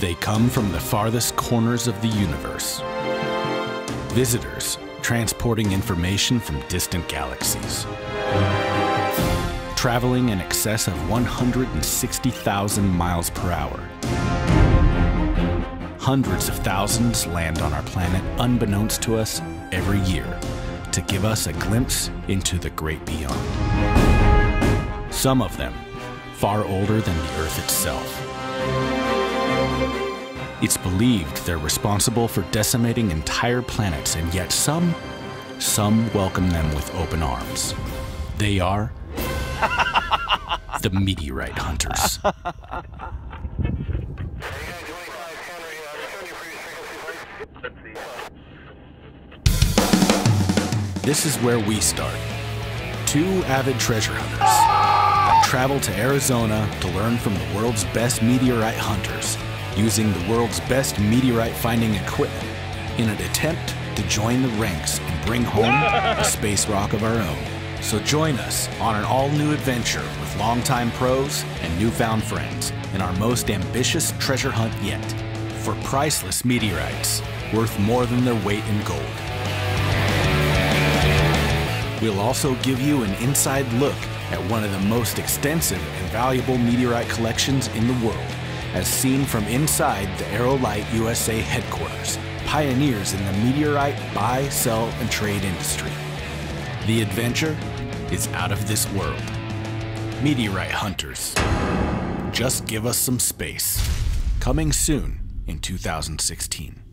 They come from the farthest corners of the universe. Visitors transporting information from distant galaxies. Traveling in excess of 160,000 miles per hour. Hundreds of thousands land on our planet unbeknownst to us every year to give us a glimpse into the great beyond. Some of them far older than the Earth itself. It's believed they're responsible for decimating entire planets, and yet some welcome them with open arms. They are the Meteorite Hunters. This is where we start. Two avid treasure hunters travel to Arizona to learn from the world's best meteorite hunters, using the world's best meteorite-finding equipment in an attempt to join the ranks and bring home a space rock of our own. So join us on an all-new adventure with longtime pros and newfound friends in our most ambitious treasure hunt yet for priceless meteorites worth more than their weight in gold. We'll also give you an inside look at one of the most extensive and valuable meteorite collections in the world, as seen from inside the AeroLite USA headquarters, pioneers in the meteorite buy, sell, and trade industry. The adventure is out of this world. Meteorite Hunters, just give us some space. Coming soon in 2016.